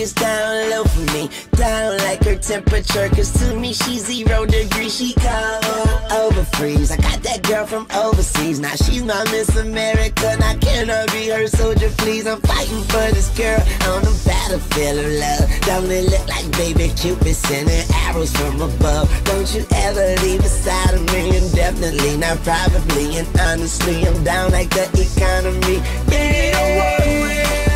is down low for me, down like her temperature, cause to me she's 0 degrees, she cold, over freeze. I got that girl from overseas, now she's my Miss America, now can I be her soldier please? I'm fighting for this girl on the battlefield of love. Don't it look like baby Cupid sending arrows from above? Don't you ever leave beside of me, and definitely not probably, and honestly I'm down like the economy, yeah.